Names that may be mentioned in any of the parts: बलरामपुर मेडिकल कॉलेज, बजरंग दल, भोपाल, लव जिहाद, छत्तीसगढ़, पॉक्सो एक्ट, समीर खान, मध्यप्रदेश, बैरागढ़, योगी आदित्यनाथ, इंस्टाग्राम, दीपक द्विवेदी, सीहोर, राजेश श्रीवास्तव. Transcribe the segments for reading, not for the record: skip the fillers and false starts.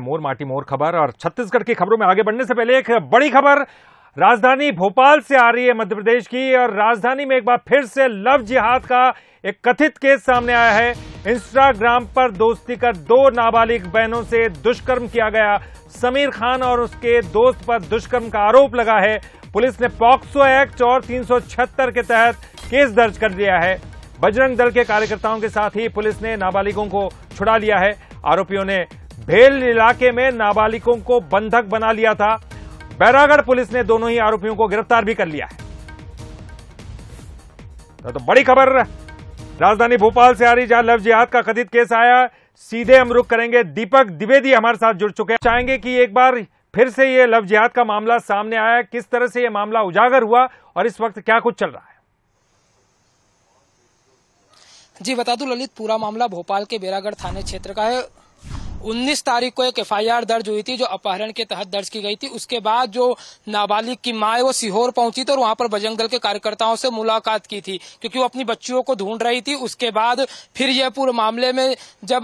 मोर माटी मोर खबर। और छत्तीसगढ़ की खबरों में आगे बढ़ने से पहले एक बड़ी खबर राजधानी भोपाल से आ रही है मध्य प्रदेश की। और राजधानी में एक बार फिर से लव जिहाद का एक कथित केस सामने आया है। इंस्टाग्राम पर दोस्ती कर दो नाबालिग बहनों से दुष्कर्म किया गया। समीर खान और उसके दोस्त पर दुष्कर्म का आरोप लगा है। पुलिस ने पॉक्सो एक्ट और 376 के तहत केस दर्ज कर दिया है। बजरंग दल के कार्यकर्ताओं के साथ ही पुलिस ने नाबालिगों को छुड़ा लिया है। आरोपियों ने भेल इलाके में नाबालिगों को बंधक बना लिया था। बैरागढ़ पुलिस ने दोनों ही आरोपियों को गिरफ्तार भी कर लिया है। तो बड़ी खबर राजधानी भोपाल से आ रही, जहां लव जिहाद का कथित केस आया। सीधे हम रुख करेंगे, दीपक द्विवेदी हमारे साथ जुड़ चुके हैं। चाहेंगे कि एक बार फिर से ये लव जिहाद का मामला सामने आया, किस तरह से ये मामला उजागर हुआ और इस वक्त क्या कुछ चल रहा है। जी बता दूं ललित, पूरा मामला भोपाल के बैरागढ़ थाने क्षेत्र का है। 19 तारीख को एक एफआईआर दर्ज हुई थी जो अपहरण के तहत दर्ज की गई थी। उसके बाद जो नाबालिग की मां है वो सीहोर पहुंची थी और वहां पर बजरंग दल के कार्यकर्ताओं से मुलाकात की थी क्योंकि वो अपनी बच्चियों को ढूंढ रही थी। उसके बाद फिर यह पूरे मामले में जब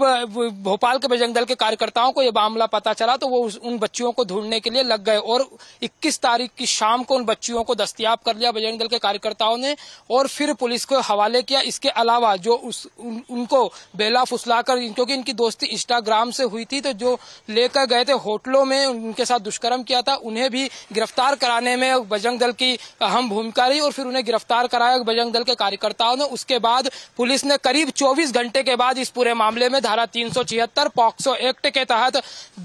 भोपाल के बजरंग दल के कार्यकर्ताओं को यह मामला पता चला तो वो उन बच्चियों को ढूंढने के लिए लग गए और 21 तारीख की शाम को उन बच्चियों को दस्तियाब कर लिया बजरंग दल के कार्यकर्ताओं ने और फिर पुलिस को हवाले किया। इसके अलावा जो उनको बेला फुसलाकर, क्योंकि इनकी दोस्ती इंस्टाग्राम से हुई थी, तो जो लेकर गए थे होटलों में उनके साथ दुष्कर्म किया था, उन्हें भी गिरफ्तार कराने में बजरंग दल की अहम भूमिका रही और फिर उन्हें गिरफ्तार कराया बजरंग दल के कार्यकर्ताओं ने। उसके बाद पुलिस ने करीब 24 घंटे के बाद इस पूरे मामले में धारा 376 पॉक्सो एक्ट के तहत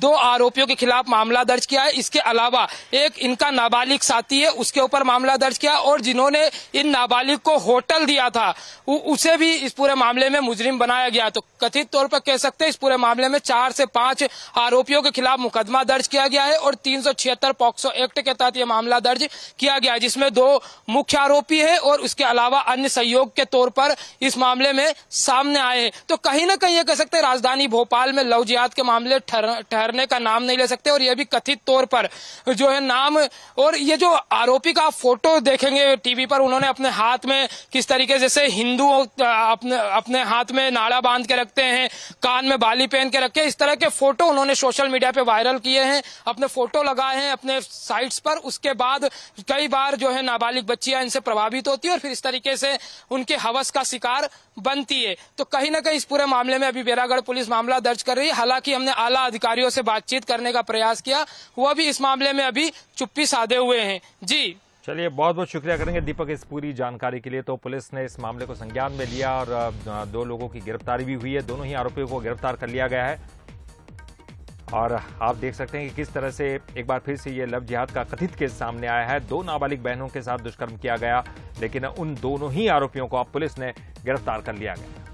दो आरोपियों के खिलाफ मामला दर्ज किया है। इसके अलावा एक इनका नाबालिग साथी है उसके ऊपर मामला दर्ज किया और जिन्होंने इन नाबालिग को होटल दिया था उसे भी इस पूरे मामले में मुजरिम बनाया गया। तो कथित तौर पर कह सकते हैं इस पूरे मामले में 4 से 5 आरोपियों के खिलाफ मुकदमा दर्ज किया गया है और 376 पॉक्सो एक्ट के तहत यह मामला दर्ज किया गया है जिसमें 2 मुख्य आरोपी है और उसके अलावा अन्य सहयोग के तौर पर इस मामले में सामने आए। तो कहीं ना कहीं यह कह सकते हैं राजधानी भोपाल में लव जिहाद के मामले ठहरने का नाम नहीं ले सकते और यह भी कथित तौर पर जो है नाम। और ये जो आरोपी का फोटो देखेंगे टीवी पर, उन्होंने अपने हाथ में किस तरीके जैसे हिंदू अपने हाथ में नाड़ा बांध के रखते हैं, कान में बाली पहन के रखे, इस तरह के फोटो उन्होंने सोशल मीडिया पे वायरल किए हैं, अपने फोटो लगाए हैं अपने साइट्स पर। उसके बाद कई बार जो है नाबालिग बच्चियां इनसे प्रभावित होती है और फिर इस तरीके से उनके हवस का शिकार बनती है। तो कहीं ना कहीं इस पूरे मामले में अभी बैरागढ़ पुलिस मामला दर्ज कर रही है। हालांकि हमने आला अधिकारियों से बातचीत करने का प्रयास किया, वह भी इस मामले में अभी चुप्पी साधे हुए हैं। जी चलिए, बहुत बहुत शुक्रिया करेंगे दीपक इस पूरी जानकारी के लिए। तो पुलिस ने इस मामले को संज्ञान में लिया और 2 लोगों की गिरफ्तारी भी हुई है। दोनों ही आरोपियों को गिरफ्तार कर लिया गया है और आप देख सकते हैं कि किस तरह से एक बार फिर से ये लव जिहाद का कथित केस सामने आया है। 2 नाबालिग बहनों के साथ दुष्कर्म किया गया लेकिन उन दोनों ही आरोपियों को अब पुलिस ने गिरफ्तार कर लिया गया।